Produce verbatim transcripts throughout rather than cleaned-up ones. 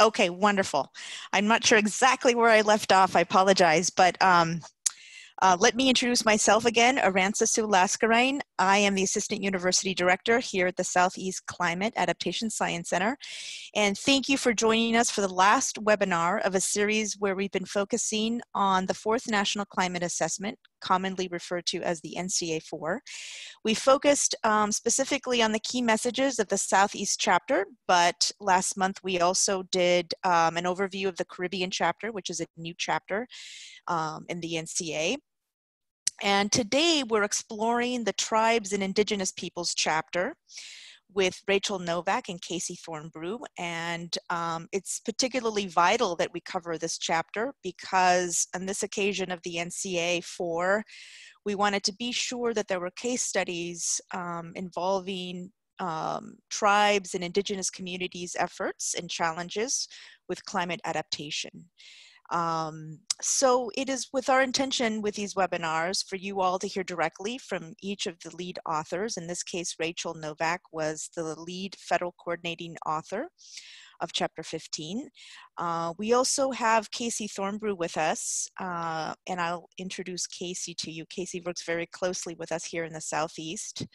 Okay, wonderful. I'm not sure exactly where I left off. I apologize, but um, uh, let me introduce myself again, Aranzazu Lascurain. I am the Assistant University Director here at the Southeast Climate Adaptation Science Center. And thank you for joining us for the last webinar of a series where we've been focusing on the fourth National Climate Assessment, commonly referred to as the N C A four. We focused um, specifically on the key messages of the Southeast chapter, but last month we also did um, an overview of the Caribbean chapter, which is a new chapter um, in the N C A. And today we're exploring the Tribes and Indigenous Peoples chapter with Rachael Novak and Casey Thornbrugh. And um, it's particularly vital that we cover this chapter because on this occasion of the N C A four, we wanted to be sure that there were case studies um, involving um, tribes and indigenous communities' efforts and challenges with climate adaptation. Um, so it is with our intention with these webinars for you all to hear directly from each of the lead authors. In this case, Rachael Novak was the lead federal coordinating author of Chapter fifteen. Uh, we also have Casey Thornbrugh with us, uh, and I'll introduce Casey to you. Casey works very closely with us here in the Southeast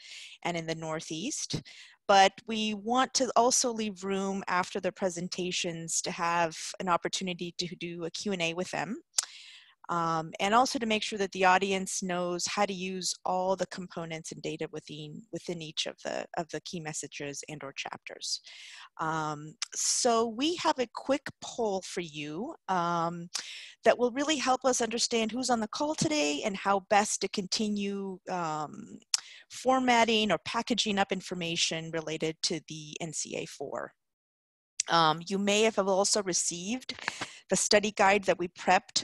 and in the Northeast. But we want to also leave room after the presentations to have an opportunity to do a Q and A with them. Um, and also to make sure that the audience knows how to use all the components and data within, within each of the, of the key messages and or chapters. Um, so we have a quick poll for you um, that will really help us understand who's on the call today and how best to continue um, formatting or packaging up information related to the N C A four. Um, you may have also received the study guide that we prepped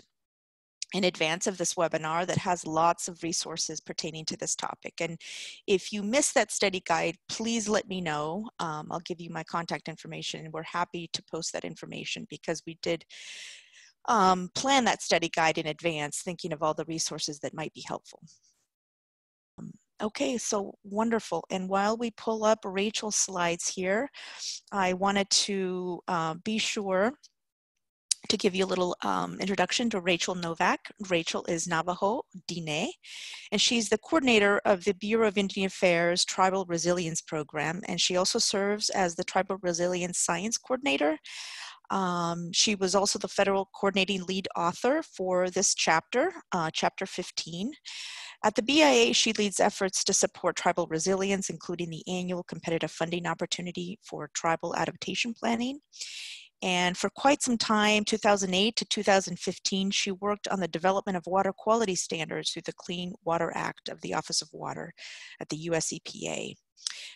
in advance of this webinar that has lots of resources pertaining to this topic. And if you missed that study guide, please let me know. Um, I'll give you my contact information and we're happy to post that information because we did um, plan that study guide in advance, thinking of all the resources that might be helpful. Um, Okay, so wonderful. And while we pull up Rachel's slides here, I wanted to uh, be sure to give you a little um, introduction to Rachael Novak. Rachael is Navajo Diné, and she's the coordinator of the Bureau of Indian Affairs Tribal Resilience Program, and she also serves as the Tribal Resilience Science Coordinator. Um, she was also the federal coordinating lead author for this chapter, uh, Chapter fifteen. At the B I A, she leads efforts to support tribal resilience, including the annual competitive funding opportunity for tribal adaptation planning. And for quite some time, two thousand eight to two thousand fifteen, she worked on the development of water quality standards through the Clean Water Act of the Office of Water at the U S E P A.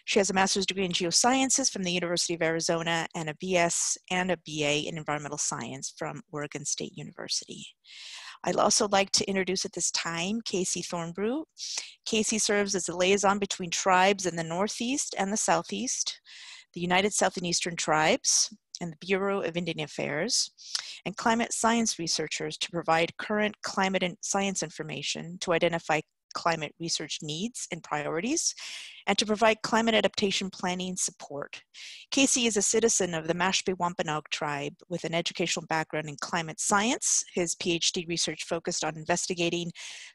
She has a master's degree in geosciences from the University of Arizona and a B S and a B A in environmental science from Oregon State University. I'd also like to introduce at this time Casey Thornbrugh. Casey serves as the liaison between tribes in the Northeast and the Southeast, the United South and Eastern Tribes, and the Bureau of Indian Affairs, and climate science researchers to provide current climate and science information to identify climate research needs and priorities, and to provide climate adaptation planning support. Casey is a citizen of the Mashpee Wampanoag tribe with an educational background in climate science. His PhD research focused on investigating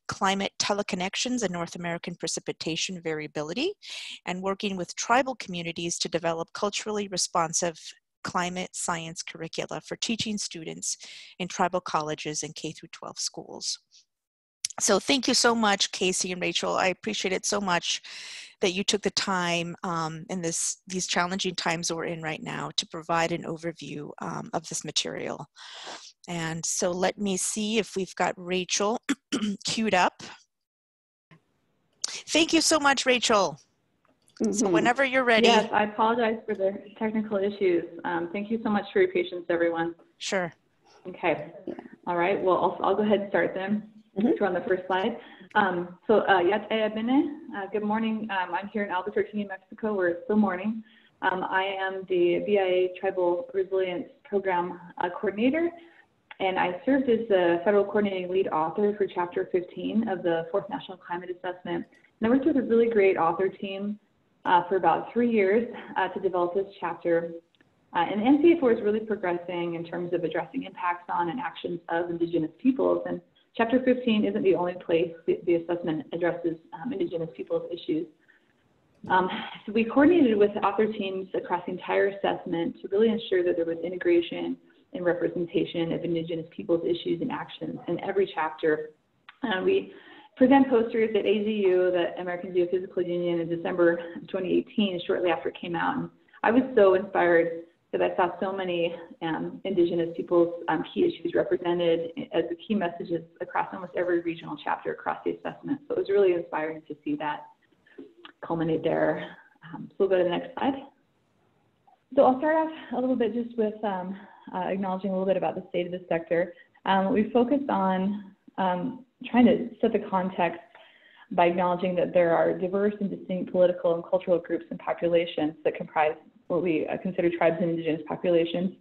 climate teleconnections and North American precipitation variability, and working with tribal communities to develop culturally responsive climate science curricula for teaching students in tribal colleges and K through twelve schools. So thank you so much, Casey and Rachael. I appreciate it so much that you took the time um, in this, these challenging times we're in right now to provide an overview um, of this material. And so let me see if we've got Rachael queued up. Thank you so much, Rachael. Mm-hmm. So whenever you're ready. Yes, I apologize for the technical issues. Um, thank you so much for your patience, everyone. Sure. Okay. All right. Well, I'll, I'll go ahead and start then. Mm-hmm. On the first slide. Um, so, uh, good morning. Um, I'm here in Albuquerque, New Mexico, where it's still morning. Um, I am the B I A Tribal Resilience Program uh, Coordinator, and I served as the Federal Coordinating Lead Author for Chapter fifteen of the fourth National Climate Assessment. And I worked with a really great author team uh, for about three years uh, to develop this chapter. Uh, and N C A four is really progressing in terms of addressing impacts on and actions of Indigenous peoples. And Chapter fifteen isn't the only place the, the assessment addresses um, Indigenous peoples' issues. Um, so we coordinated with author teams across the entire assessment to really ensure that there was integration and representation of Indigenous peoples' issues and actions in every chapter. Uh, we present posters at A G U, the American Geophysical Union, in December twenty eighteen, shortly after it came out. And I was so inspired because I saw so many um, Indigenous peoples' um, key issues represented as the key messages across almost every regional chapter across the assessment. So it was really inspiring to see that culminate there. Um, so we'll go to the next slide. So I'll start off a little bit just with um, uh, acknowledging a little bit about the state of the sector. Um, we focused on um, trying to set the context by acknowledging that there are diverse and distinct political and cultural groups and populations that comprise what we consider tribes and Indigenous populations,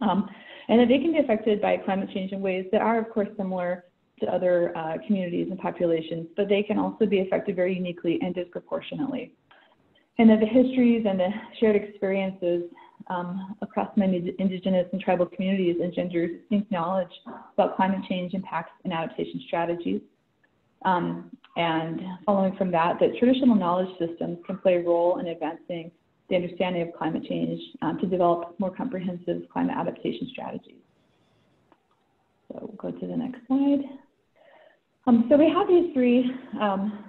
um, and that they can be affected by climate change in ways that are, of course, similar to other uh, communities and populations, but they can also be affected very uniquely and disproportionately. And that the histories and the shared experiences um, across many Indigenous and tribal communities engender distinct knowledge about climate change impacts and adaptation strategies. Um, and following from that, that traditional knowledge systems can play a role in advancing the understanding of climate change um, to develop more comprehensive climate adaptation strategies. So we'll go to the next slide. Um, so we have these three um,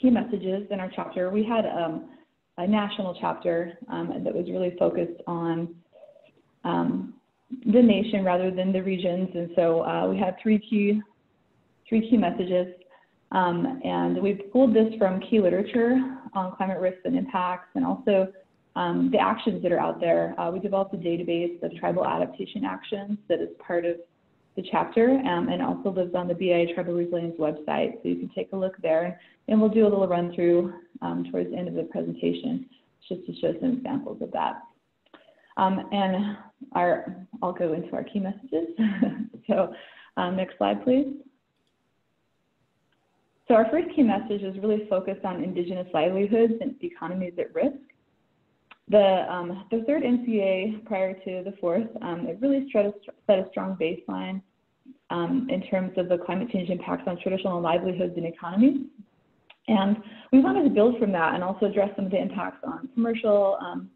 key messages in our chapter. We had um, a national chapter um, that was really focused on um, the nation rather than the regions. And so uh, we had three key, three key messages. Um, and we pulled this from key literature on climate risks and impacts, and also um, the actions that are out there. Uh, we developed a database of tribal adaptation actions that is part of the chapter um, and also lives on the B I A Tribal Resilience website. So you can take a look there, and we'll do a little run through um, towards the end of the presentation just to show some examples of that. Um, and our, I'll go into our key messages. So um, next slide, please. So our first key message is really focused on Indigenous livelihoods and economies at risk. The, um, the third N C A prior to the fourth, um, it really set a, set a strong baseline um, in terms of the climate change impacts on traditional livelihoods and economies. And we wanted to build from that and also address some of the impacts on commercial um,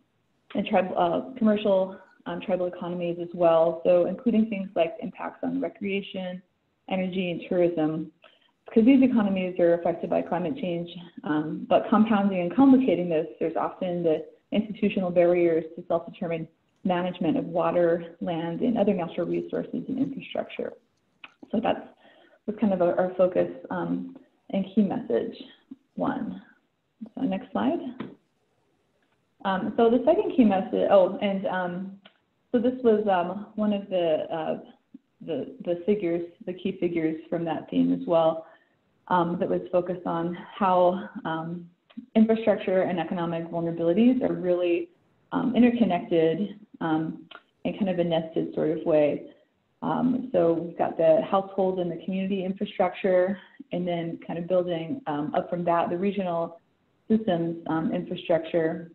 and tribal, uh, commercial um, tribal economies as well. So including things like impacts on recreation, energy, and tourism, because these economies are affected by climate change, um, but compounding and complicating this, there's often the institutional barriers to self-determined management of water, land, and other natural resources and infrastructure. So that's was kind of our, our focus um, and key message one. So next slide. Um, so the second key message, oh, and um, so this was um, one of the, uh, the, the figures, the key figures from that theme as well. Um, that was focused on how um, infrastructure and economic vulnerabilities are really um, interconnected um, in kind of a nested sort of way. Um, so we've got the household and the community infrastructure, and then kind of building um, up from that the regional systems um, infrastructure,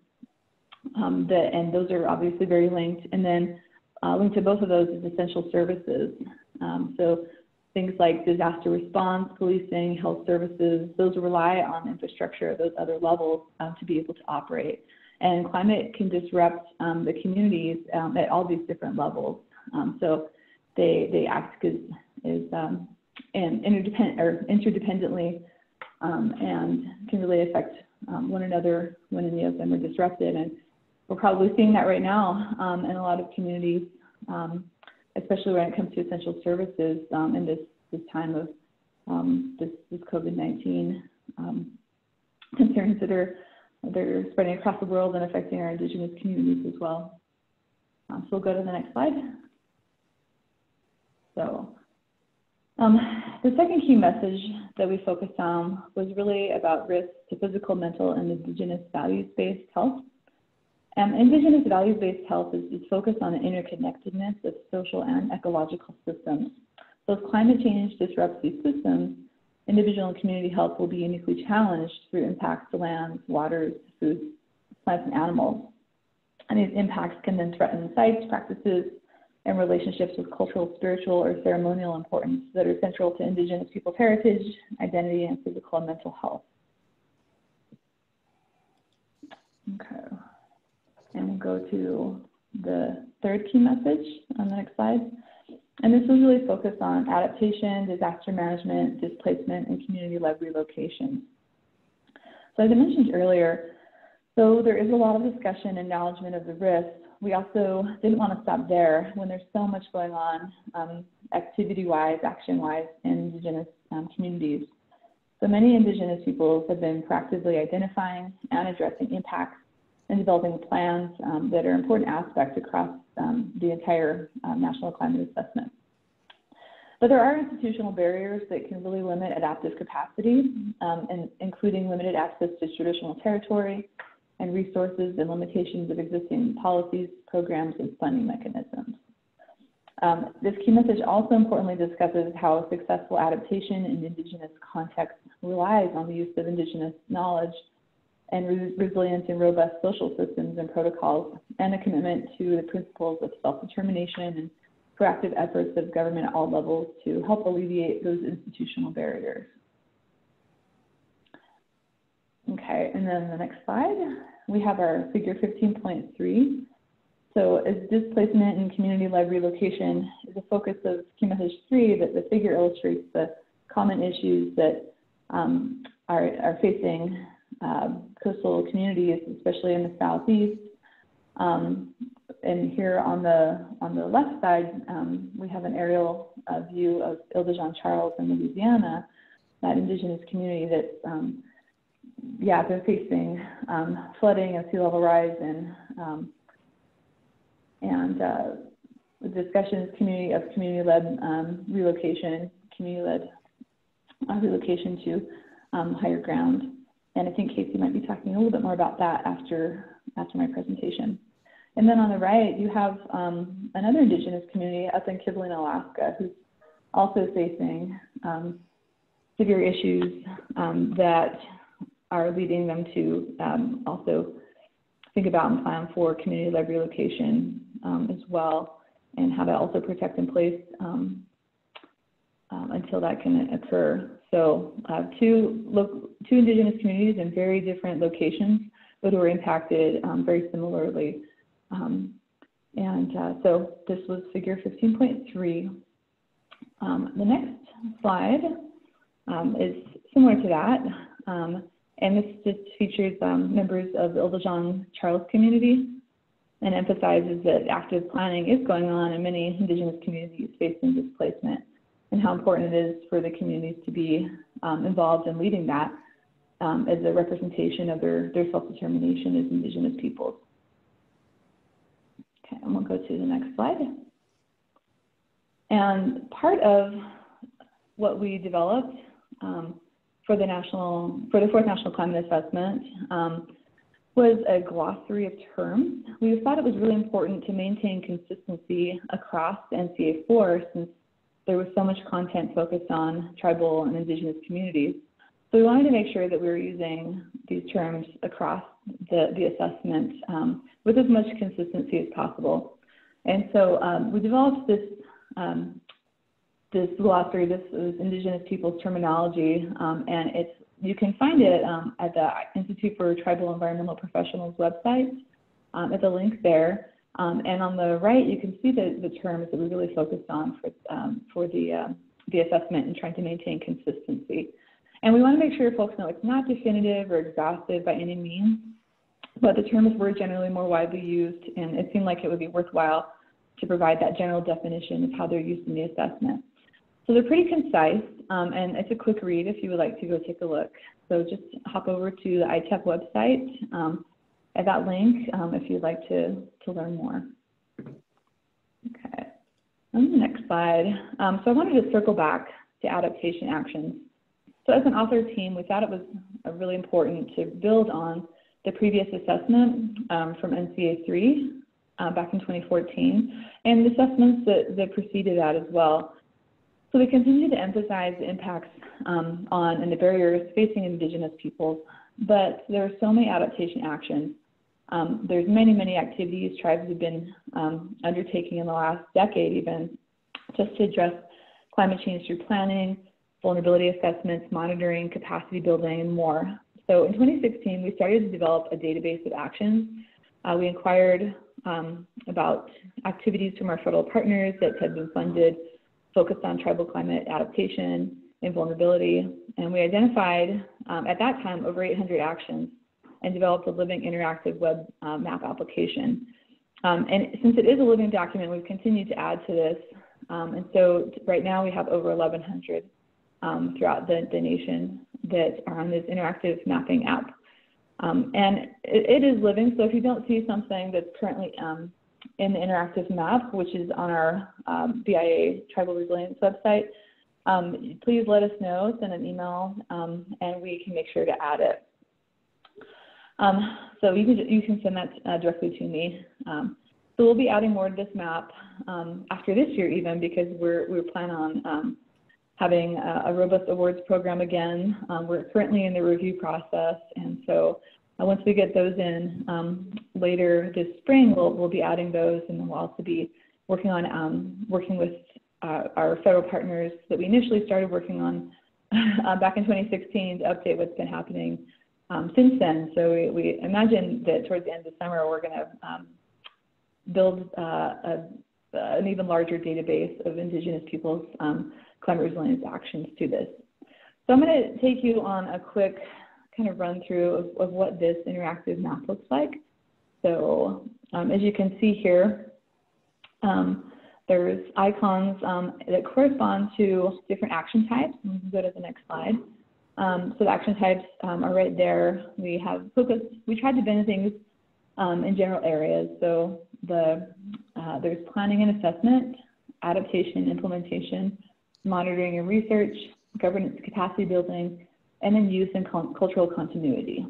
um, the, and those are obviously very linked. And then uh, linked to both of those is essential services. Um, so things like disaster response, policing, health services, those rely on infrastructure at those other levels um, to be able to operate. And climate can disrupt um, the communities um, at all these different levels. Um, so they, they act as, as um, and interdepend or interdependently um, and can really affect um, one another when any of them are disrupted. And we're probably seeing that right now um, in a lot of communities, um, especially when it comes to essential services um, in this, this time of um, this, this COVID nineteen um, concerns that are, that are spreading across the world and affecting our Indigenous communities as well. Um, so we'll go to the next slide. So um, the second key message that we focused on was really about risks to physical, mental, and Indigenous values-based health. Um, Indigenous values-based health is, is focused on the interconnectedness of social and ecological systems. So if climate change disrupts these systems, individual and community health will be uniquely challenged through impacts to lands, waters, food, plants, and animals. and these impacts can then threaten sites, practices, and relationships with cultural, spiritual, or ceremonial importance that are central to Indigenous people's heritage, identity, and physical and mental health. Okay, and we'll go to the third key message on the next slide. And this was really focused on adaptation, disaster management, displacement, and community-led relocation. So as I mentioned earlier, though there is a lot of discussion and acknowledgement of the risks, we also didn't want to stop there when there's so much going on um, activity-wise, action-wise in Indigenous um, communities. So many Indigenous peoples have been proactively identifying and addressing impacts and developing plans um, that are important aspects across um, the entire um, national climate assessment. But there are institutional barriers that can really limit adaptive capacity, um, and including limited access to traditional territory and resources and limitations of existing policies, programs, and funding mechanisms. Um, this key message also importantly discusses how successful adaptation in Indigenous contexts relies on the use of Indigenous knowledge and re resilient and robust social systems and protocols, and a commitment to the principles of self-determination and proactive efforts of government at all levels to help alleviate those institutional barriers. Okay, and then the next slide, we have our figure fifteen point three. So as displacement and community-led relocation is a focus of key message three, that the figure illustrates the common issues that um, are, are facing Uh, coastal communities, especially in the Southeast. Um, and here on the on the left side, um, we have an aerial uh, view of Isle de Jean Charles in Louisiana, that Indigenous community that's um, yeah been facing um, flooding and sea level rise, and um, and uh, discussions community of community-led um, relocation, community-led uh, relocation to um, higher ground. And I think Casey might be talking a little bit more about that after, after my presentation. And then on the right, you have um, another Indigenous community up in Kivalina, Alaska, who's also facing um, severe issues um, that are leading them to um, also think about and plan for community-led relocation um, as well, and how to also protect in place um, um, until that can occur. So uh, two, lo two Indigenous communities in very different locations, but were impacted um, very similarly. Um, and uh, so this was figure fifteen point three. Um, the next slide um, is similar to that. Um, and this just features um, members of the Isle de Jean Charles community, and emphasizes that active planning is going on in many Indigenous communities facing displacement, and how important it is for the communities to be um, involved in leading that um, as a representation of their, their self-determination as Indigenous peoples. Okay, and we'll go to the next slide. And part of what we developed um, for the national, for the fourth National Climate Assessment um, was a glossary of terms. We thought it was really important to maintain consistency across N C A four, since there was so much content focused on tribal and Indigenous communities. So we wanted to make sure that we were using these terms across the, the assessment um, with as much consistency as possible. And so um, we developed this, um, this glossary, this is Indigenous people's terminology, um, and it's, you can find it um, at the Institute for Tribal Environmental Professionals website, um, at the link there. Um, and on the right, you can see the, the terms that we really focused on for, um, for the, uh, the assessment, and trying to maintain consistency. And we want to make sure folks know it's not definitive or exhaustive by any means, but the terms were generally more widely used, and it seemed like it would be worthwhile to provide that general definition of how they're used in the assessment. So they're pretty concise, um, and it's a quick read if you would like to go take a look. So just hop over to the I T A P website. Um, at that link um, if you'd like to, to learn more. Okay, on the next slide. Um, so I wanted to circle back to adaptation actions. So as an author team, we thought it was really important to build on the previous assessment um, from N C A three uh, back in twenty fourteen, and the assessments that, that preceded that as well. So we continue to emphasize the impacts um, on and the barriers facing Indigenous peoples, but there are so many adaptation actions Um, there's many, many activities tribes have been um, undertaking in the last decade even, just to address climate change through planning, vulnerability assessments, monitoring, capacity building, and more. So in twenty sixteen, we started to develop a database of actions. Uh, we inquired um, about activities from our federal partners that had been funded, focused on tribal climate adaptation and vulnerability, and we identified um, at that time over eight hundred actions and developed a living interactive web uh, map application. Um, and since it is a living document, we've continued to add to this. Um, and so right now we have over eleven hundred um, throughout the, the nation that are on this interactive mapping app. Um, and it, it is living, so if you don't see something that's currently um, in the interactive map, which is on our um, B I A Tribal Resilience website, um, please let us know, send an email, um, and we can make sure to add it. Um, so you can, you can send that uh, directly to me. Um, so we'll be adding more to this map um, after this year even, because we're, we plan on um, having a, a robust awards program again. Um, we're currently in the review process, and so uh, once we get those in um, later this spring, we'll, we'll be adding those, and then we'll also be working on um, working with uh, our federal partners that we initially started working on uh, back in twenty sixteen to update what's been happening Um, since then. So we, we imagine that towards the end of summer, we're going to um, build uh, a, an even larger database of Indigenous peoples' um, climate resilience actions to this. So I'm going to take you on a quick kind of run through of, of what this interactive map looks like. So um, as you can see here, um, there's icons um, that correspond to different action types. We can go to the next slide. Um, so the action types um, are right there. We have focused, we tried to bend things um, in general areas. So the, uh, there's planning and assessment, adaptation, implementation, monitoring and research, governance capacity building, and then youth and cultural continuity.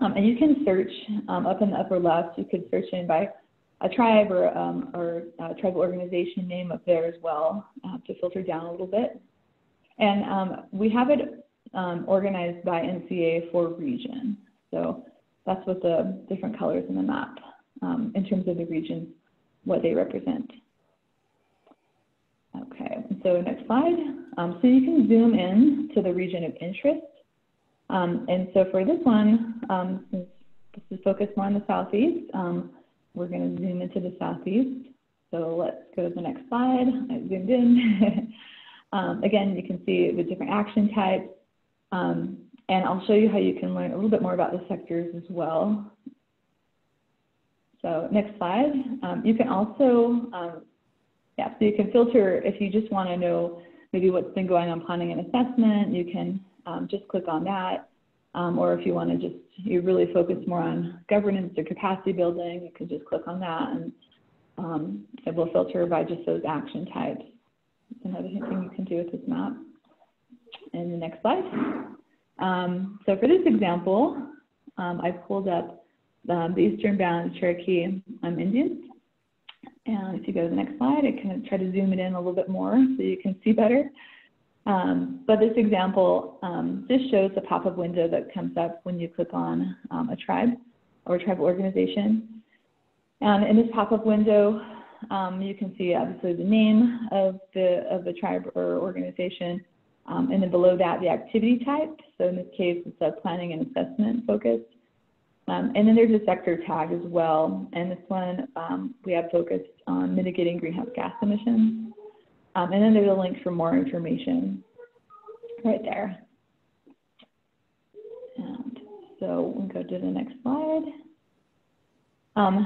Um, and you can search um, up in the upper left, you could search in by a tribe or, um, or a tribal organization name up there as well uh, to filter down a little bit. And um, we have it um, organized by N C A four region. So that's what the different colors in the map um, in terms of the regions, what they represent. Okay, so next slide. Um, so you can zoom in to the region of interest. Um, and so for this one, um, since this is focused more on the Southeast, um, we're gonna zoom into the Southeast. So let's go to the next slide. I zoomed in. Um, again, you can see the different action types, um, and I'll show you how you can learn a little bit more about the sectors as well. So next slide. Um, you can also, um, yeah, so you can filter if you just want to know maybe what's been going on planning and assessment, you can um, just click on that, um, or if you want to just, you really focus more on governance or capacity building, you can just click on that, and um, it will filter by just those action types. Another thing you can do with this map. And the next slide. Um, so for this example, um, I pulled up um, the Eastern Band of Cherokee um, Indians. And if you go to the next slide, I kind of try to zoom it in a little bit more so you can see better. Um, but this example um, just shows the pop-up window that comes up when you click on um, a tribe or a tribal organization. And in this pop-up window, Um, you can see obviously the name of the of the tribe or organization, um, and then below that the activity type. So in this case, it's a planning and assessment focused, um, and then there's a sector tag as well. And this one um, we have focused on mitigating greenhouse gas emissions, um, and then there's a link for more information right there. And so we'll go to the next slide. Um,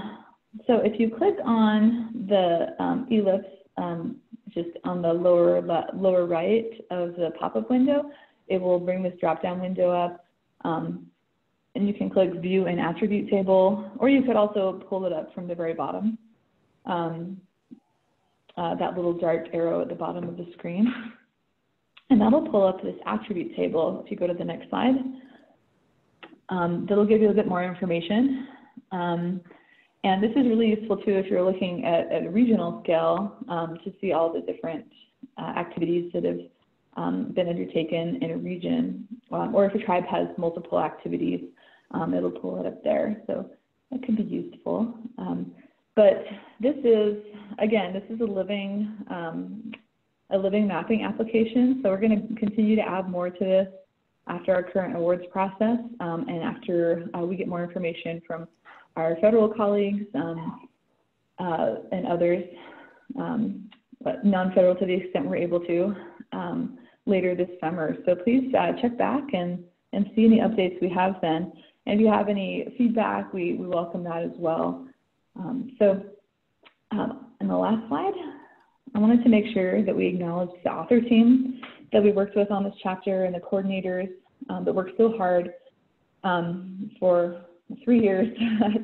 So if you click on the um, ellipse, um, just on the lower lower right of the pop-up window, it will bring this drop-down window up, um, and you can click View an Attribute Table, or you could also pull it up from the very bottom, um, uh, that little dark arrow at the bottom of the screen, and that'll pull up this attribute table. If you go to the next slide, um, that'll give you a bit more information. Um, And this is really useful too if you're looking at, at a regional scale um, to see all the different uh, activities that have um, been undertaken in a region, um, or if a tribe has multiple activities, um, it'll pull it up there. So that could be useful. Um, but this is, again, this is a living, um, a living mapping application. So we're going to continue to add more to this after our current awards process, um, and after uh, we get more information from our federal colleagues um, uh, and others, um, but non-federal to the extent we're able to, um, later this summer. So please uh, check back and, and see any updates we have then. And if you have any feedback, we, we welcome that as well. Um, so um, in the last slide, I wanted to make sure that we acknowledge the author team that we worked with on this chapter and the coordinators um, that worked so hard um, for three years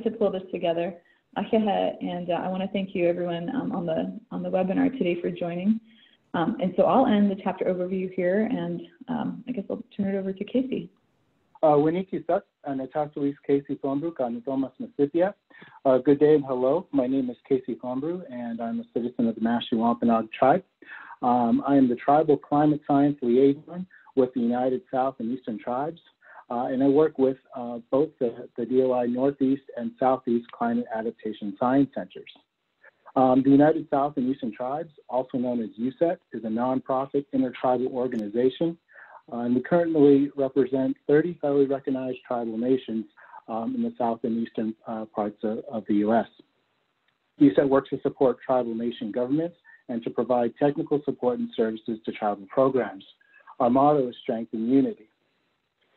to pull this together. And uh, I want to thank you, everyone, um, on the on the webinar today for joining. Um, and so I'll end the chapter overview here, and um, I guess I'll turn it over to Casey. Winiki Sut, and Anatasuis Casey Thornbrugh, Natomas Massipia. Good day and hello. My name is Casey Thornbrugh, and I'm a citizen of the Mashpee Wampanoag tribe. Um, I am the Tribal Climate Science Liaison with the United South and Eastern Tribes, uh, and I work with uh, both the, the D O I Northeast and Southeast Climate Adaptation Science Centers. Um, the United South and Eastern Tribes, also known as U S E T, is a nonprofit intertribal organization, uh, and we currently represent thirty federally recognized tribal nations um, in the South and Eastern uh, parts of, of the U S. U S E T works to support tribal nation governments and to provide technical support and services to tribal programs. Our motto is strength and unity.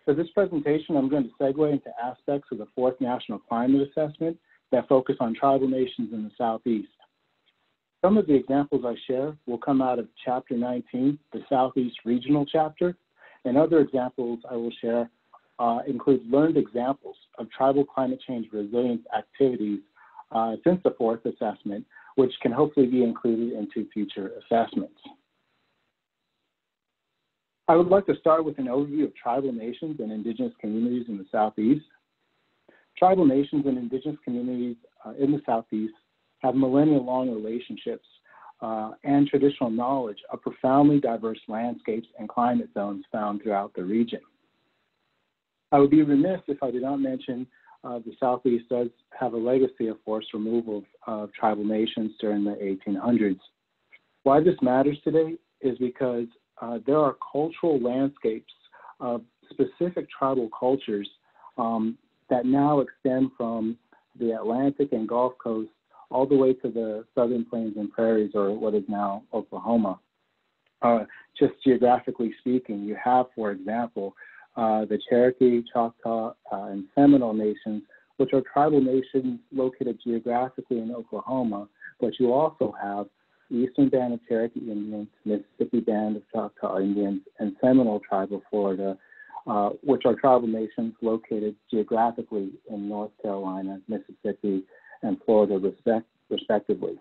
For this presentation, I'm going to segue into aspects of the fourth National Climate Assessment that focus on tribal nations in the Southeast. Some of the examples I share will come out of Chapter nineteen, the Southeast Regional Chapter, and other examples I will share uh, include learned examples of tribal climate change resilience activities uh, since the fourth assessment, which can hopefully be included into future assessments. I would like to start with an overview of tribal nations and indigenous communities in the Southeast. Tribal nations and indigenous communities uh, in the Southeast have millennia-long relationships uh, and traditional knowledge of profoundly diverse landscapes and climate zones found throughout the region. I would be remiss if I did not mention Uh, the Southeast does have a legacy of forced removal of, of tribal nations during the eighteen hundreds. Why this matters today is because uh, there are cultural landscapes of specific tribal cultures um, that now extend from the Atlantic and Gulf Coast all the way to the Southern Plains and Prairies, or what is now Oklahoma. Uh, just geographically speaking, you have, for example, Uh, the Cherokee, Choctaw, uh, and Seminole nations, which are tribal nations located geographically in Oklahoma, but you also have the Eastern Band of Cherokee Indians, Mississippi Band of Choctaw Indians, and Seminole Tribe of Florida, uh, which are tribal nations located geographically in North Carolina, Mississippi, and Florida, respect, respectively.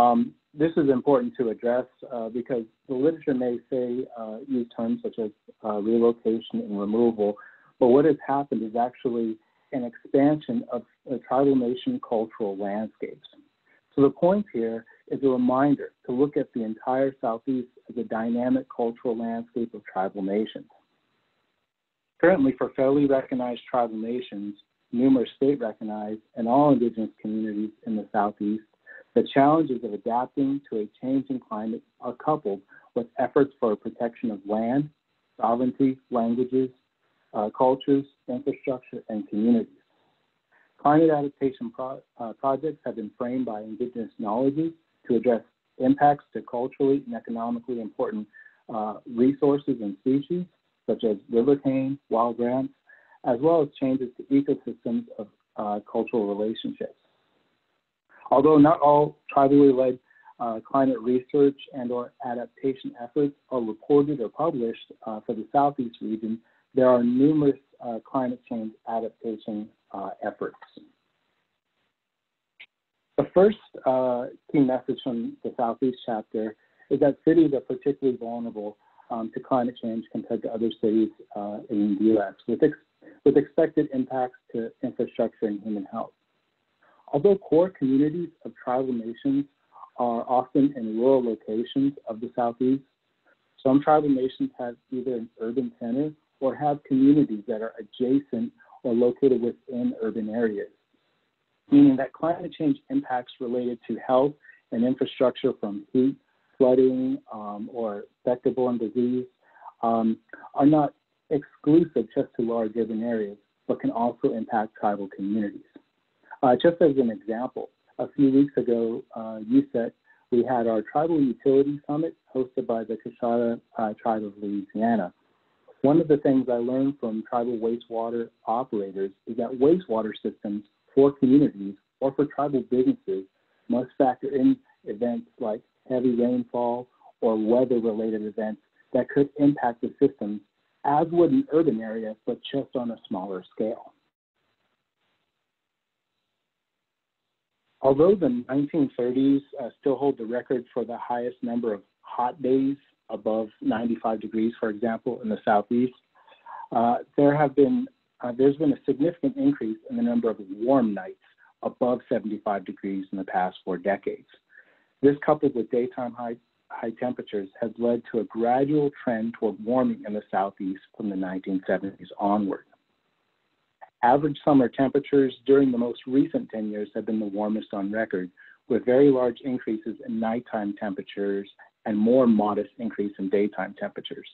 Um, This is important to address uh, because the literature may say uh, use terms such as uh, relocation and removal, but what has happened is actually an expansion of uh, tribal nation cultural landscapes. So the point here is a reminder to look at the entire Southeast as a dynamic cultural landscape of tribal nations. Currently, for federally recognized tribal nations, numerous state recognized, and all indigenous communities in the Southeast, the challenges of adapting to a changing climate are coupled with efforts for protection of land, sovereignty, languages, uh, cultures, infrastructure, and communities. Climate adaptation pro uh, projects have been framed by indigenous knowledges to address impacts to culturally and economically important uh, resources and species, such as river cane, wild grants, as well as changes to ecosystems of uh, cultural relationships. Although not all tribally led uh, climate research and or adaptation efforts are reported or published uh, for the Southeast region, there are numerous uh, climate change adaptation uh, efforts. The first uh, key message from the Southeast chapter is that cities are particularly vulnerable um, to climate change compared to other cities uh, in the U S, with, ex with expected impacts to infrastructure and human health. Although core communities of tribal nations are often in rural locations of the Southeast, some tribal nations have either an urban center or have communities that are adjacent or located within urban areas. meaning that climate change impacts related to health and infrastructure from heat, flooding, um, or vector-borne disease um, are not exclusive just to large urban areas, but can also impact tribal communities. Uh, just as an example, a few weeks ago, uh, U S E T, we had our Tribal Utility Summit hosted by the Kishota uh, Tribe of Louisiana. One of the things I learned from tribal wastewater operators is that wastewater systems for communities or for tribal businesses must factor in events like heavy rainfall or weather-related events that could impact the systems, as would an urban area, but just on a smaller scale. Although the nineteen thirties uh, still hold the record for the highest number of hot days above ninety-five degrees, for example, in the Southeast, uh, there have been, uh, there's been a significant increase in the number of warm nights above seventy-five degrees in the past four decades. This, coupled with daytime high, high temperatures, has led to a gradual trend toward warming in the Southeast from the nineteen seventies onward. Average summer temperatures during the most recent ten years have been the warmest on record, with very large increases in nighttime temperatures and more modest increase in daytime temperatures.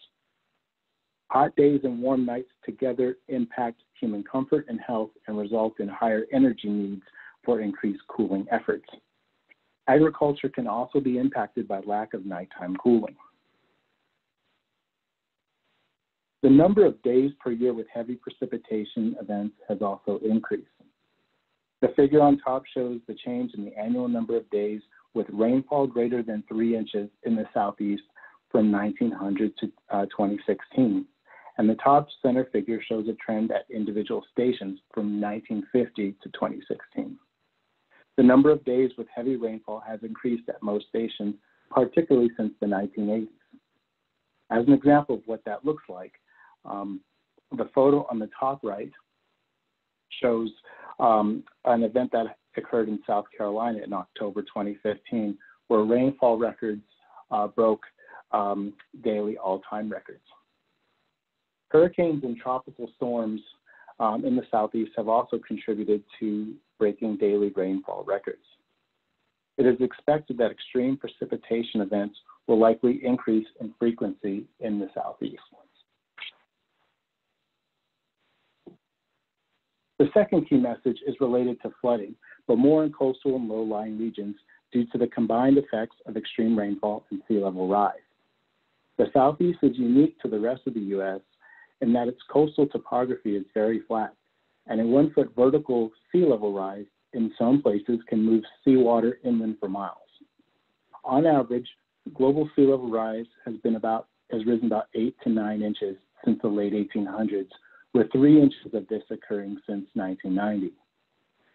Hot days and warm nights together impact human comfort and health and result in higher energy needs for increased cooling efforts. Agriculture can also be impacted by lack of nighttime cooling. The number of days per year with heavy precipitation events has also increased. The figure on top shows the change in the annual number of days with rainfall greater than three inches in the Southeast from nineteen hundred to uh, twenty sixteen. And the top center figure shows a trend at individual stations from nineteen fifty to twenty sixteen. The number of days with heavy rainfall has increased at most stations, particularly since the nineteen eighties. As an example of what that looks like, um, the photo on the top right shows um, an event that occurred in South Carolina in October twenty fifteen, where rainfall records uh, broke um, daily all-time records. Hurricanes and tropical storms um, in the Southeast have also contributed to breaking daily rainfall records. It is expected that extreme precipitation events will likely increase in frequency in the Southeast. The second key message is related to flooding, but more in coastal and low-lying regions due to the combined effects of extreme rainfall and sea level rise. The Southeast is unique to the rest of the U S in that its coastal topography is very flat, and a one-foot vertical sea level rise in some places can move seawater inland for miles. On average, global sea level rise has been about has risen about eight to nine inches since the late eighteen hundreds, with three inches of this occurring since nineteen ninety.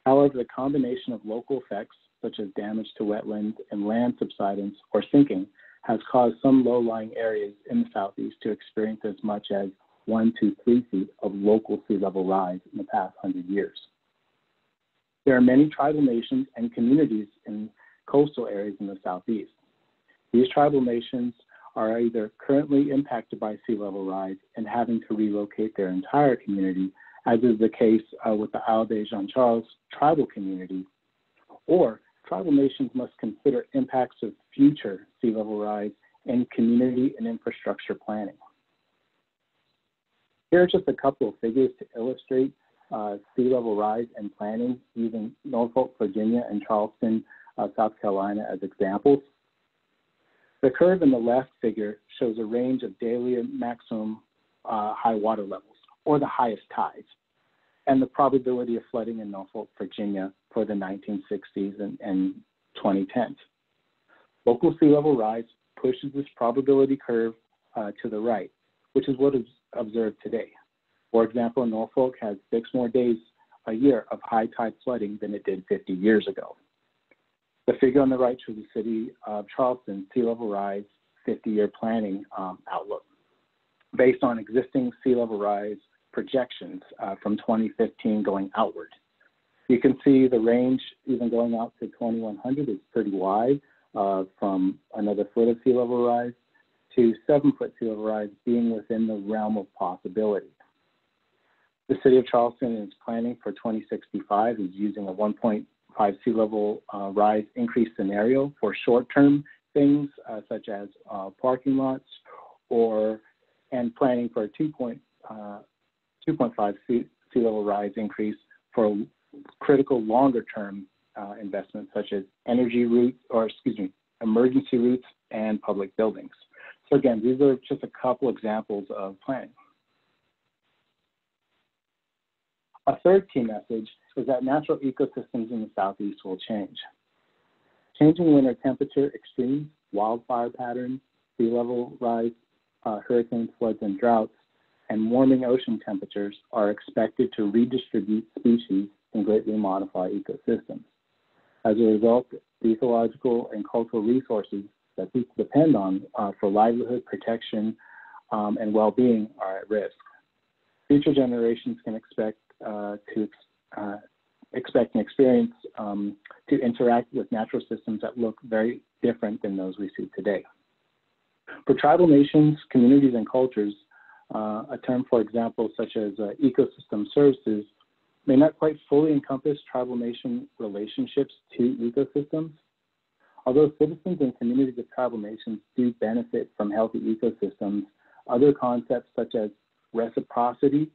However, the combination of local effects, such as damage to wetlands and land subsidence or sinking, has caused some low-lying areas in the Southeast to experience as much as one to three feet of local sea level rise in the past hundred years. There are many tribal nations and communities in coastal areas in the Southeast. These tribal nations are either currently impacted by sea level rise and having to relocate their entire community, as is the case uh, with the Isle de Jean Charles tribal community, or tribal nations must consider impacts of future sea level rise in community and infrastructure planning. Here are just a couple of figures to illustrate uh, sea level rise and planning using Norfolk, Virginia, and Charleston, uh, South Carolina as examples. The curve in the left figure shows a range of daily maximum uh, high water levels, or the highest tides, and the probability of flooding in Norfolk, Virginia for the nineteen sixties and, and twenty tens. Local sea level rise pushes this probability curve uh, to the right, which is what is observed today. For example, Norfolk has six more days a year of high tide flooding than it did fifty years ago. The figure on the right shows the city of Charleston sea level rise fifty-year planning um, outlook based on existing sea level rise projections uh, from twenty fifteen going outward. You can see the range even going out to twenty-one hundred is pretty wide, uh, from another foot of sea level rise to seven foot sea level rise being within the realm of possibility. The city of Charleston is planning for twenty sixty-five is using a one point five sea level uh, rise increase scenario for short-term things uh, such as uh, parking lots, or and planning for a two point five sea, sea level rise increase for critical longer-term uh, investments such as energy routes, or excuse me, emergency routes and public buildings. So again, these are just a couple examples of planning. A third key message is that natural ecosystems in the Southeast will change. Changing winter temperature extremes, wildfire patterns, sea level rise, uh, hurricanes, floods, and droughts, and warming ocean temperatures are expected to redistribute species and greatly modify ecosystems. As a result, the ecological and cultural resources that we depend on uh, for livelihood, protection, um, and well-being are at risk. Future generations can expect uh, to uh, expect and experience um, to interact with natural systems that look very different than those we see today. For tribal nations, communities, and cultures, uh, a term, for example, such as uh, ecosystem services, may not quite fully encompass tribal nation relationships to ecosystems. Although citizens and communities of tribal nations do benefit from healthy ecosystems, other concepts such as reciprocity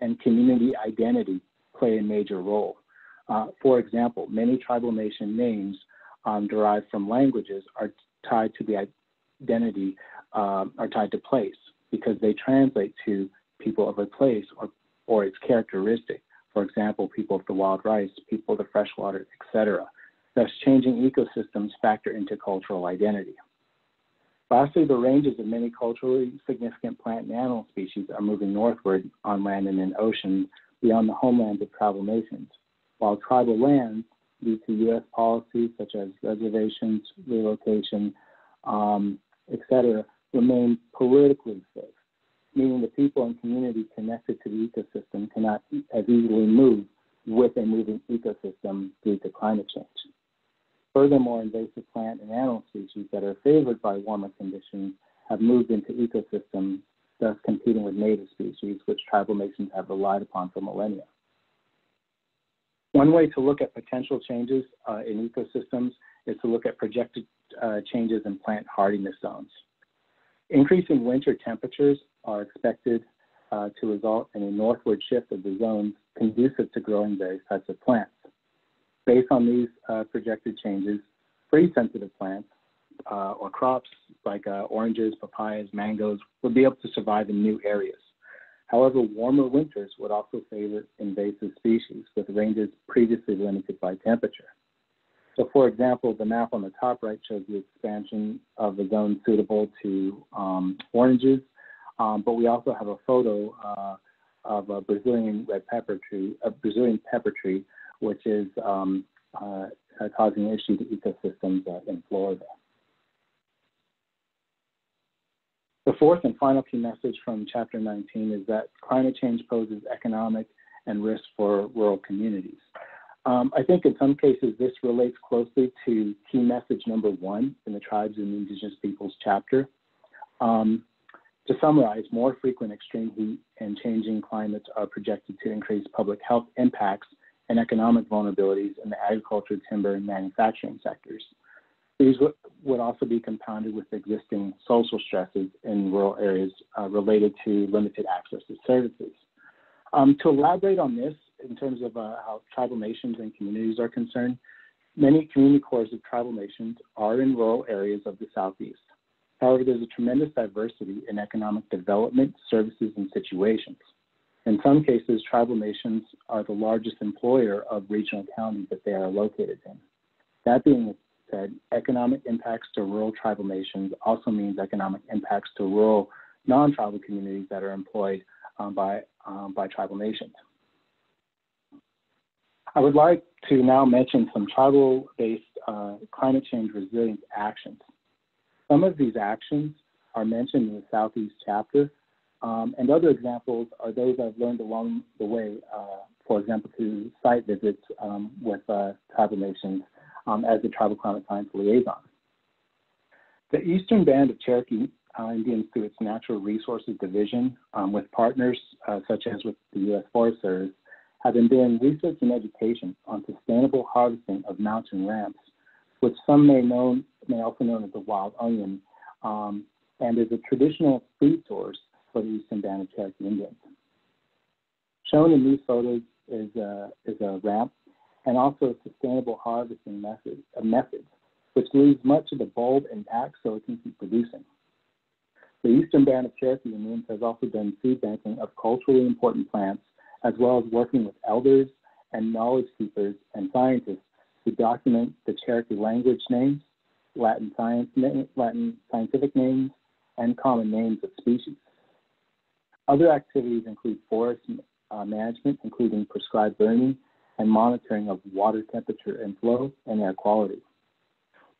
and community identity play a major role. Uh, for example, many tribal nation names um, derived from languages are tied to the identity, uh, are tied to place, because they translate to people of a place or, or its characteristic. For example, people of the wild rice, people of the freshwater, et cetera. Thus, changing ecosystems factor into cultural identity. Lastly, the ranges of many culturally significant plant and animal species are moving northward on land and in oceans beyond the homelands of tribal nations, while tribal lands, due to U S policies such as reservations, relocation, um, et cetera, remain politically safe, meaning the people and community connected to the ecosystem cannot as easily move with a moving ecosystem due to climate change. Furthermore, invasive plant and animal species that are favored by warmer conditions have moved into ecosystems, thus competing with native species, which tribal nations have relied upon for millennia. One way to look at potential changes uh, in ecosystems is to look at projected uh, changes in plant hardiness zones. Increasing winter temperatures are expected uh, to result in a northward shift of the zones conducive to growing various types of plants. Based on these uh, projected changes, freeze-sensitive plants uh, or crops like uh, oranges, papayas, mangoes would be able to survive in new areas. However, warmer winters would also favor invasive species with ranges previously limited by temperature. So for example, the map on the top right shows the expansion of the zone suitable to um, oranges, um, but we also have a photo uh, of a Brazilian red pepper tree, a Brazilian pepper tree, which is um, uh, causing an issue to ecosystems uh, in Florida. The fourth and final key message from Chapter nineteen is that climate change poses economic and risk for rural communities. Um, I think in some cases this relates closely to key message number one in the Tribes and Indigenous Peoples chapter. Um, To summarize, more frequent extreme heat and changing climates are projected to increase public health impacts and economic vulnerabilities in the agriculture, timber, and manufacturing sectors. These would also be compounded with existing social stresses in rural areas uh, related to limited access to services. Um, to elaborate on this, in terms of uh, how tribal nations and communities are concerned, many community cores of tribal nations are in rural areas of the Southeast. However, there's a tremendous diversity in economic development, services, and situations. In some cases, tribal nations are the largest employer of regional counties that they are located in. That being said, economic impacts to rural tribal nations also means economic impacts to rural non-tribal communities that are employed um, by, um, by tribal nations. I would like to now mention some tribal-based uh, climate change resilience actions. Some of these actions are mentioned in the Southeast chapter, um, and other examples are those I've learned along the way, uh, for example, through site visits um, with uh, tribal nations um, as the Tribal Climate Science Liaison. The Eastern Band of Cherokee uh, Indians through its Natural Resources Division um, with partners uh, such as with the U S Forest Service, have been doing research and education on sustainable harvesting of mountain ramps, which some may know, may also known as the wild onion, um, and is a traditional food source for the Eastern Band of Cherokee Indians. Shown in these photos is a, is a ramp and also a sustainable harvesting method, a method, which leaves much of the bulb intact so it can keep producing. The Eastern Band of Cherokee Indians has also done seed banking of culturally important plants, as well as working with elders and knowledge keepers and scientists to document the Cherokee language names, Latin science, Latin scientific names, and common names of species. Other activities include forest uh, management, including prescribed burning and monitoring of water temperature and flow and air quality.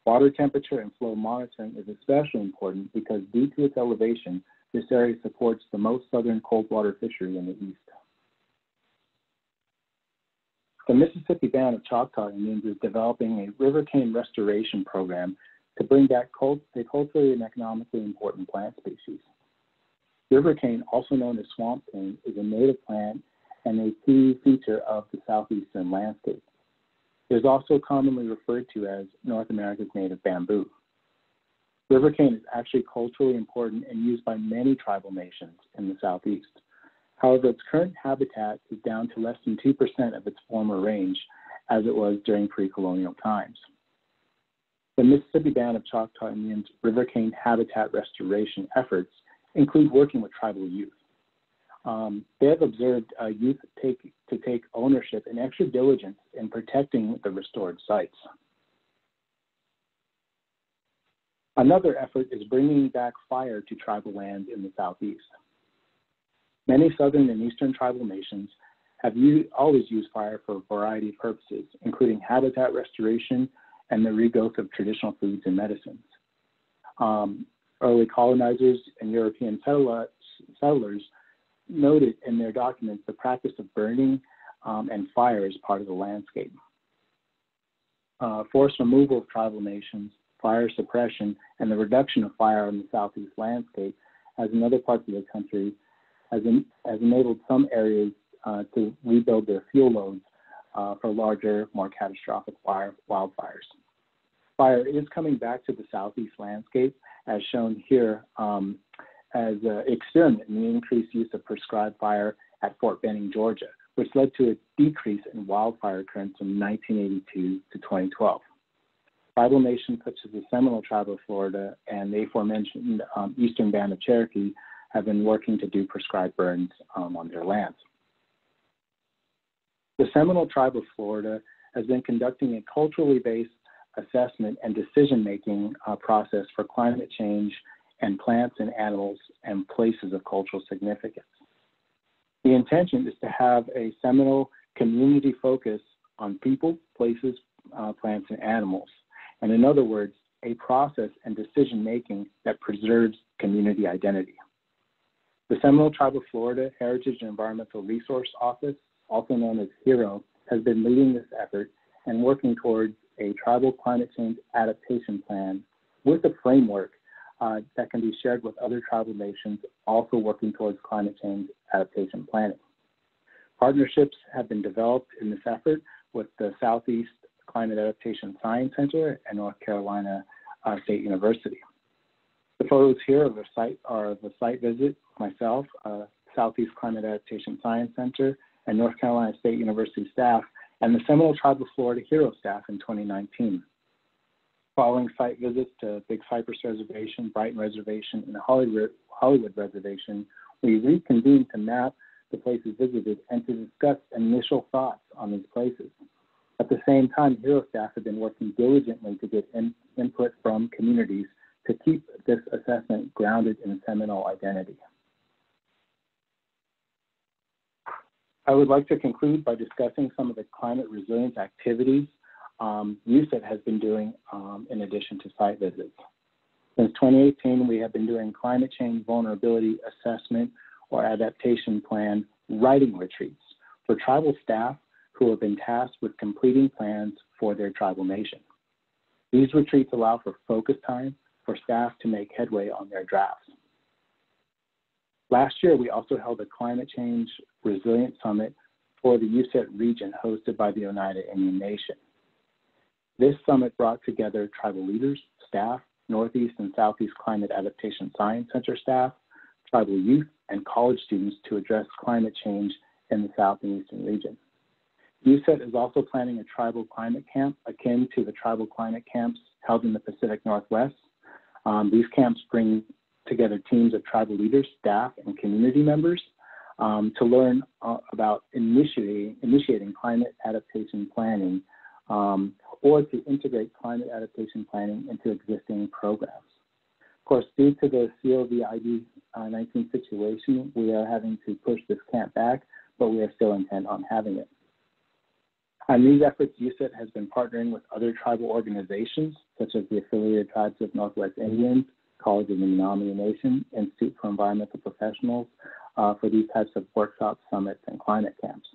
Water temperature and flow monitoring is especially important because, due to its elevation, this area supports the most southern cold water fishery in the east. The Mississippi Band of Choctaw Indians is developing a river cane restoration program to bring back cult the culturally and economically important plant species. River cane, also known as swamp cane, is a native plant and a key feature of the southeastern landscape. It is also commonly referred to as North America's native bamboo. River cane is actually culturally important and used by many tribal nations in the southeast. However, its current habitat is down to less than two percent of its former range, as it was during pre-colonial times. The Mississippi Band of Choctaw Indians' river cane habitat restoration efforts include working with tribal youth. Um, they have observed uh, youth take, to take ownership and extra diligence in protecting the restored sites. Another effort is bringing back fire to tribal lands in the southeast. Many southern and eastern tribal nations have used, always used fire for a variety of purposes, including habitat restoration and the regrowth of traditional foods and medicines. Um, early colonizers and European settlers, settlers noted in their documents the practice of burning um, and fire as part of the landscape. Uh, forced removal of tribal nations, fire suppression, and the reduction of fire on the southeast landscape, as in other parts of the country, Has, in, has enabled some areas uh, to rebuild their fuel loads uh, for larger, more catastrophic fire, wildfires. Fire is coming back to the southeast landscape, as shown here, um, as an experiment in the increased use of prescribed fire at Fort Benning, Georgia, which led to a decrease in wildfire occurrence from nineteen eighty-two to twenty twelve. Tribal nations such as the Seminole Tribe of Florida and the aforementioned um, Eastern Band of Cherokee have been working to do prescribed burns um, on their lands. The Seminole Tribe of Florida has been conducting a culturally based assessment and decision-making uh, process for climate change and plants and animals and places of cultural significance. The intention is to have a Seminole community focus on people, places, uh, plants, and animals. And in other words, a process and decision-making that preserves community identity. The Seminole Tribe of Florida Heritage and Environmental Resource Office, also known as HERO, has been leading this effort and working towards a tribal climate change adaptation plan with a framework uh, that can be shared with other tribal nations also working towards climate change adaptation planning. Partnerships have been developed in this effort with the Southeast Climate Adaptation Science Center and North Carolina uh, State University. The photos here of a site are of a site visit, myself, uh, Southeast Climate Adaptation Science Center, and North Carolina State University staff, and the Seminole Tribe of Florida HERO staff in twenty nineteen. Following site visits to Big Cypress Reservation, Brighton Reservation, and Hollywood, Hollywood Reservation, we reconvened to map the places visited and to discuss initial thoughts on these places. At the same time, HERO staff have been working diligently to get in, input from communities to keep this assessment grounded in Seminole identity. I would like to conclude by discussing some of the climate resilience activities um, U S A I D has been doing um, in addition to site visits. Since twenty eighteen, we have been doing climate change vulnerability assessment or adaptation plan writing retreats for tribal staff who have been tasked with completing plans for their tribal nation. These retreats allow for focus time for staff to make headway on their drafts. Last year, we also held a Climate Change Resilience Summit for the U S E T region hosted by the Oneida Indian Nation. This summit brought together tribal leaders, staff, Northeast and Southeast Climate Adaptation Science Center staff, tribal youth, and college students to address climate change in the South and Eastern region. U S E T is also planning a tribal climate camp akin to the tribal climate camps held in the Pacific Northwest. Um, these camps bring together teams of tribal leaders, staff, and community members um, to learn uh, about initiating, initiating climate adaptation planning um, or to integrate climate adaptation planning into existing programs. Of course, due to the COVID nineteen situation, we are having to push this camp back, but we are still intent on having it. On these efforts, U S E T has been partnering with other tribal organizations, such as the Affiliated Tribes of Northwest Indians, College of Menominee Nation, Institute for Environmental Professionals, uh, for these types of workshops, summits, and climate camps.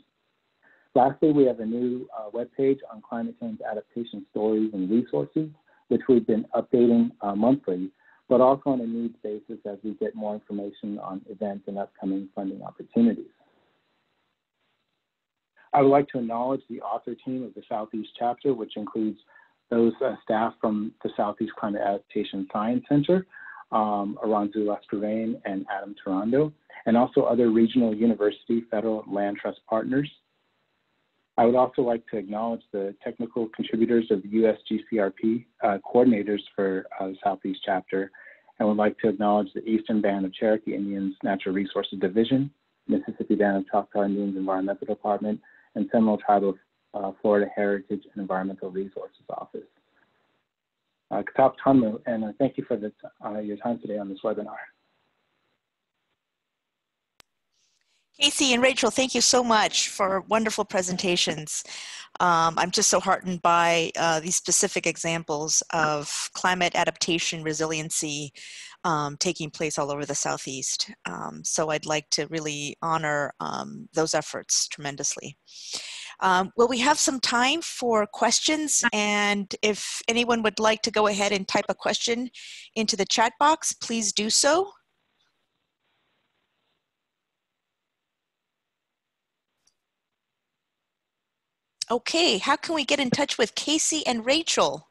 Lastly, we have a new uh, webpage on climate change adaptation stories and resources, which we've been updating uh, monthly, but also on a needs basis as we get more information on events and upcoming funding opportunities. I would like to acknowledge the author team of the Southeast chapter, which includes those uh, staff from the Southeast Climate Adaptation Science Center, um, Aranzazu Lascurain and Adam Toronto, and also other regional university, federal, land trust partners. I would also like to acknowledge the technical contributors of the U S G C R P uh, coordinators for uh, the Southeast chapter, and would like to acknowledge the Eastern Band of Cherokee Indians Natural Resources Division, Mississippi Band of Choctaw Indians Environmental Department, and Seminole Tribe of uh, Florida Heritage and Environmental Resources Office. Uh, Katap Tanmu, and uh, thank you for the, uh, your time today on this webinar. Casey and Rachel, thank you so much for wonderful presentations. Um, I'm just so heartened by uh, these specific examples of climate adaptation resiliency um, taking place all over the Southeast. Um, so I'd like to really honor um, those efforts tremendously. Um, well, we have some time for questions, and if anyone would like to go ahead and type a question into the chat box, please do so. Okay, how can we get in touch with Casey and Rachel?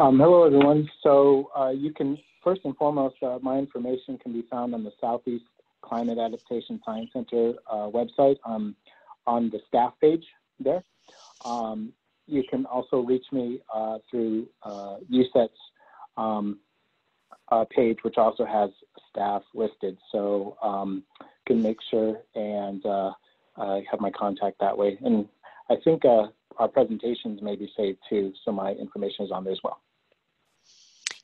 Um, hello, everyone. So uh, you can, first and foremost, uh, my information can be found on the Southeast Climate Adaptation Science Center uh, website um, on the staff page there. Um, you can also reach me uh, through uh, U S E T's um, uh, page, which also has staff listed. So um, can make sure and uh, uh, have my contact that way. And I think uh, our presentations may be saved too, so my information is on there as well.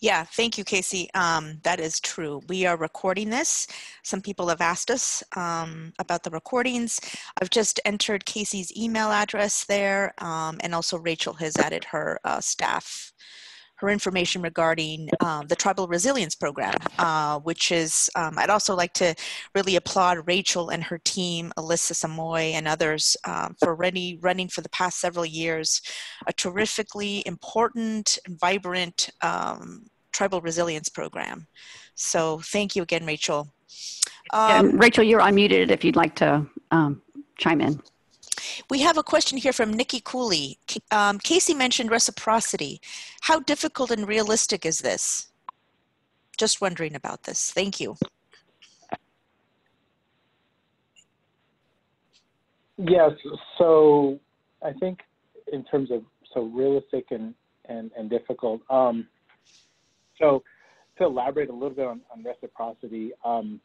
Yeah, thank you, Casey. Um, that is true. We are recording this. Some people have asked us um, about the recordings. I've just entered Casey's email address there, um, and also Rachel has added her uh, staff. Her information regarding um, the Tribal Resilience Program, uh, which is, um, I'd also like to really applaud Rachel and her team, Alyssa Samoy and others um, for really running for the past several years, a terrifically important, vibrant um, Tribal Resilience Program. So thank you again, Rachel. Um, yeah, Rachel, you're unmuted if you'd like to um, chime in. We have a question here from Nikki Cooley. Um, Casey mentioned reciprocity. How difficult and realistic is this? Just wondering about this. Thank you. Yes. So I think in terms of so realistic and, and, and difficult. Um, so to elaborate a little bit on, on reciprocity, um,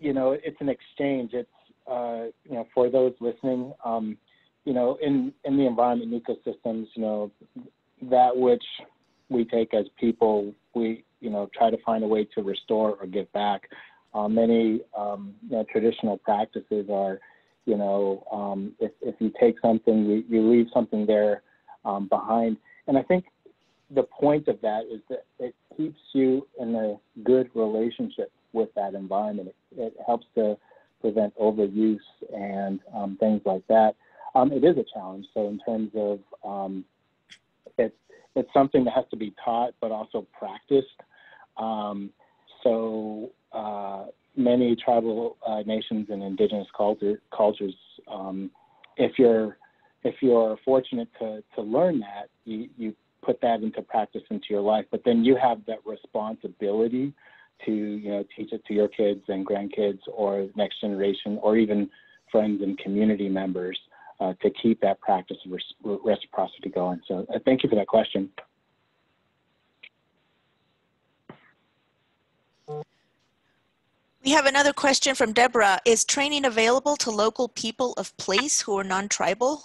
you know, it's an exchange. It's Uh, you know, for those listening, um, you know, in, in the environment and ecosystems, you know, that which we take as people, we, you know, try to find a way to restore or give back. Uh, many um, you know, traditional practices are, you know, um, if, if you take something, you, you leave something there um, behind. And I think the point of that is that it keeps you in a good relationship with that environment. It, it helps to prevent overuse and um, things like that. Um, it is a challenge. So in terms of um, it's it's something that has to be taught, but also practiced. Um, so uh, many tribal uh, nations and indigenous culture, cultures, um, if you're if you're fortunate to, to learn that, you, you put that into practice into your life. But then you have that responsibility to, you know, teach it to your kids and grandkids or next generation or even friends and community members uh, to keep that practice of res reciprocity going. So uh, thank you for that question. We have another question from Deborah. Is training available to local people of place who are non-tribal?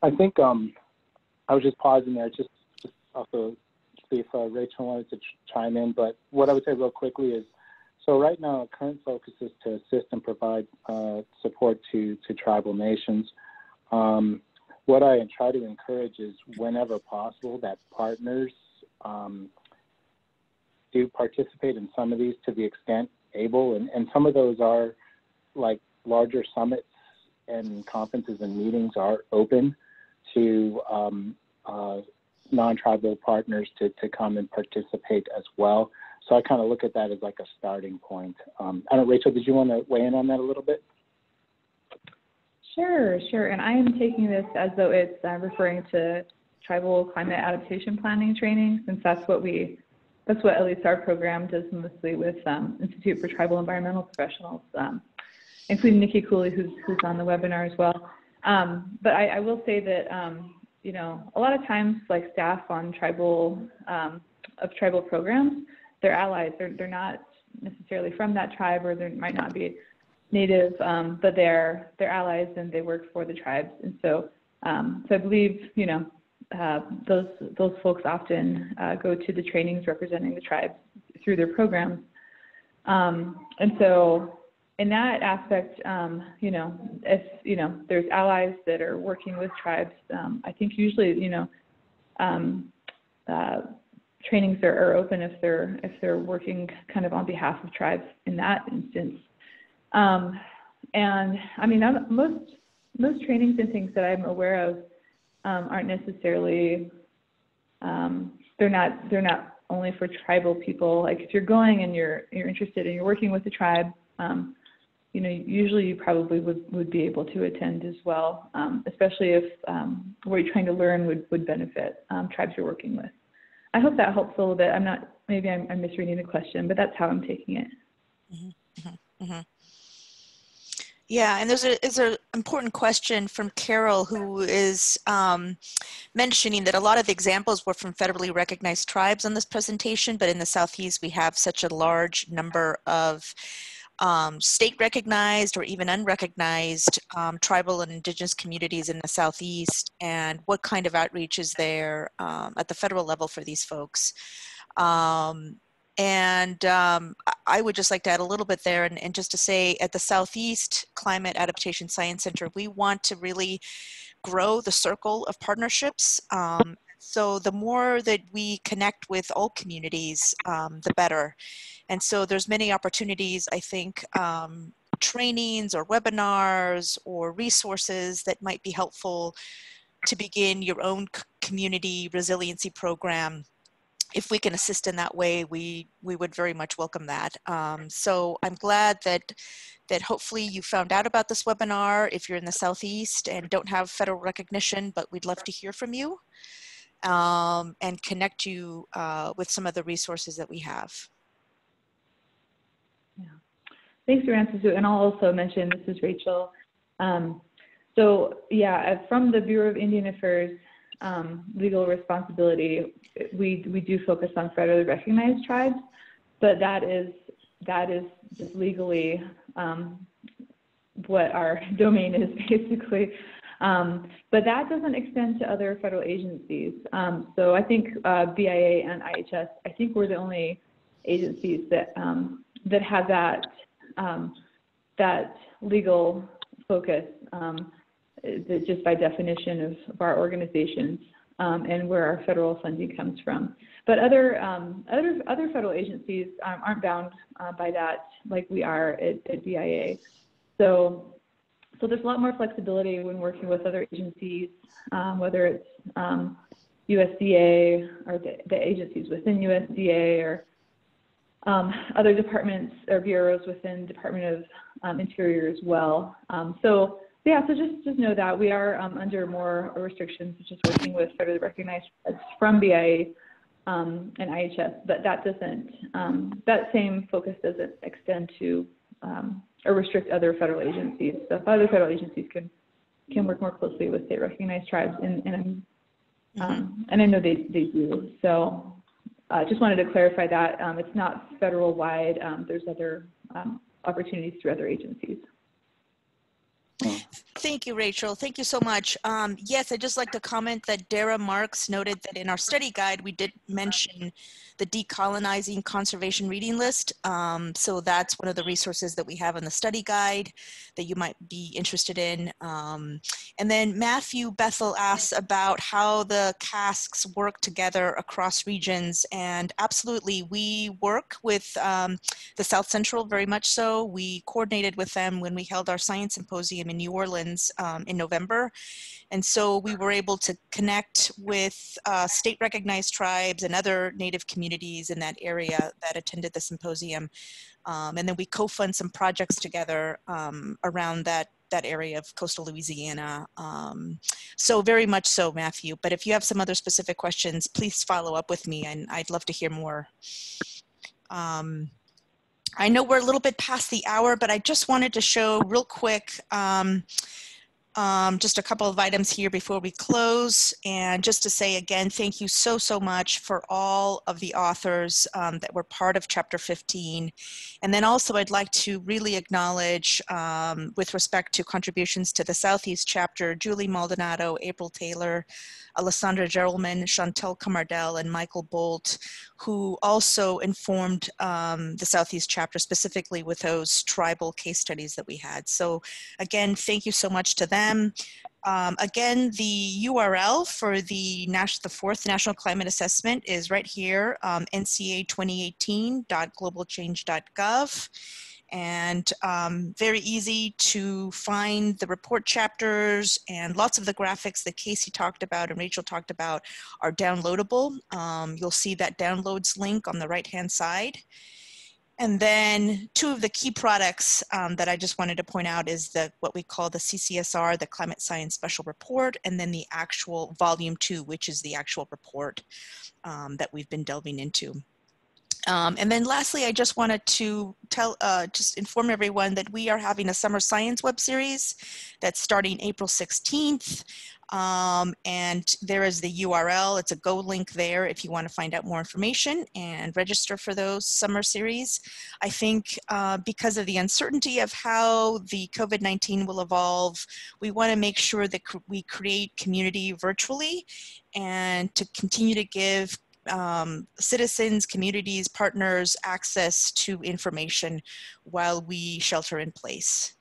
I think um, I was just pausing there just, just also see if uh, Rachel wanted to ch chime in, but what I would say real quickly is, so right now our current focus is to assist and provide uh, support to, to tribal nations. Um, what I try to encourage is whenever possible that partners um, do participate in some of these to the extent able, and, and some of those are like larger summits and conferences and meetings are open to um, uh, non-tribal partners to, to come and participate as well. So I kind of look at that as like a starting point. Um, I don't know, Rachel, did you want to weigh in on that a little bit? Sure, sure. And I am taking this as though it's uh, referring to tribal climate adaptation planning training, since that's what we, that's what at least our program does mostly with um, Institute for Tribal Environmental Professionals, um, including Nikki Cooley, who's, who's on the webinar as well. Um, but I, I will say that, um, you know, a lot of times like staff on tribal, um, of tribal programs, they're allies, they're, they're not necessarily from that tribe, or they might not be native, um, but they're, they're allies and they work for the tribes. And so, um, so I believe, you know, uh, those, those folks often uh, go to the trainings representing the tribes through their programs. Um, and so in that aspect, um, you know, if, you know, there's allies that are working with tribes, um, I think usually, you know, um, uh, trainings are, are open if they're if they're working kind of on behalf of tribes in that instance. Um, and I mean, I'm, most most trainings and things that I'm aware of um, aren't necessarily um, they're not they're not only for tribal people. Like if you're going and you're you're interested and you're working with a tribe, um, you know, usually you probably would would be able to attend as well, um, especially if um, what you're trying to learn would would benefit um, tribes you're working with. I hope that helps a little bit. I'm not, maybe I'm, I'm misreading the question, but that's how I'm taking it. Mm-hmm, mm-hmm, mm-hmm. Yeah, and there's a, there's an important question from Carol, who is um, mentioning that a lot of the examples were from federally recognized tribes on this presentation, but in the Southeast, we have such a large number of Um, state recognized or even unrecognized um, tribal and indigenous communities in the Southeast, and what kind of outreach is there um, at the federal level for these folks. Um, and um, I would just like to add a little bit there, and, and just to say at the Southeast Climate Adaptation Science Center, we want to really grow the circle of partnerships. Um, so the more that we connect with all communities, um, the better. And so there's many opportunities, I think, um, trainings or webinars or resources that might be helpful to begin your own community resiliency program. If we can assist in that way, we, we would very much welcome that. Um, so I'm glad that, that hopefully you found out about this webinar if you're in the Southeast and don't have federal recognition, but we'd love to hear from you um, and connect you uh, with some of the resources that we have. Thanks, Aranzazu. And I'll also mention, this is Rachel. Um, so yeah, from the Bureau of Indian Affairs um, legal responsibility, we, we do focus on federally recognized tribes, but that is, that is just legally um, what our domain is basically. Um, but that doesn't extend to other federal agencies. Um, so I think uh, B I A and I H S, I think we're the only agencies that, um, that have that Um, that legal focus, um, just by definition of, of our organizations um, and where our federal funding comes from. But other um, other other federal agencies um, aren't bound uh, by that like we are at, at B I A. So, so there's a lot more flexibility when working with other agencies, um, whether it's um, U S D A or the, the agencies within U S D A, or um, other departments or bureaus within Department of um, Interior as well. Um, so yeah, so just, just know that we are um, under more restrictions, such as working with federally recognized tribes from B I A um, and I H S, but that doesn't, um, that same focus doesn't extend to um, or restrict other federal agencies. So if other federal agencies can, can work more closely with state recognized tribes, and, and, um, and I know they, they do. So I uh, just wanted to clarify that um, it's not federal wide, um, there's other um, opportunities through other agencies. Thank you, Rachael. Thank you so much. Um, yes, I'd just like to comment that Dara Marks noted that in our study guide, we did mention the Decolonizing Conservation Reading List. Um, so that's one of the resources that we have in the study guide that you might be interested in. Um, and then Matthew Bethel asks about how the casks work together across regions. And absolutely, we work with um, the South Central very much so. We coordinated with them when we held our science symposium in New Orleans um, in November. And so we were able to connect with uh, state recognized tribes and other Native communities in that area that attended the symposium. Um, and then we co-fund some projects together um, around that, that area of coastal Louisiana. Um, so very much so, Matthew. But if you have some other specific questions, please follow up with me, and I'd love to hear more. Um, I know we're a little bit past the hour, but I just wanted to show real quick um, um, just a couple of items here before we close. And just to say again, thank you so, so much for all of the authors um, that were part of Chapter fifteen. And then also I'd like to really acknowledge um, with respect to contributions to the Southeast chapter, Julie Maldonado, April Taylor, Alessandra Geraldman, Chantel Camardell, and Michael Bolt, who also informed um, the Southeast chapter specifically with those tribal case studies that we had. So again, thank you so much to them. Um, again, the U R L for the, Nash, the fourth National Climate Assessment is right here, um, N C A twenty eighteen dot global change dot gov. And um, very easy to find the report chapters, and lots of the graphics that Casey talked about and Rachael talked about are downloadable. Um, you'll see that downloads link on the right-hand side. And then two of the key products um, that I just wanted to point out is the, what we call the C C S R, the Climate Science Special Report, and then the actual volume two, which is the actual report um, that we've been delving into. Um, and then lastly, I just wanted to tell, uh, just inform everyone that we are having a summer science web series that's starting April sixteenth. Um, and there is the U R L. It's a Go link there if you want to find out more information and register for those summer series. I think uh, because of the uncertainty of how the COVID nineteen will evolve, we want to make sure that cr- we create community virtually and to continue to give Um, citizens, communities, partners, access to information while we shelter in place.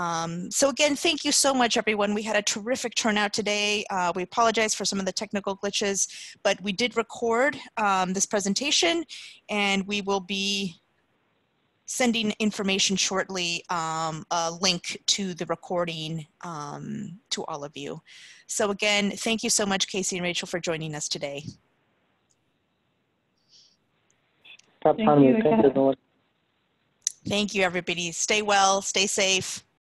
Um, so again, thank you so much, everyone. We had a terrific turnout today. Uh, we apologize for some of the technical glitches, but we did record um, this presentation, and we will be sending information shortly, um, a link to the recording um, to all of you. So again, thank you so much, Casey and Rachael, for joining us today. Thank you, Thank you, everybody. Stay well, stay safe.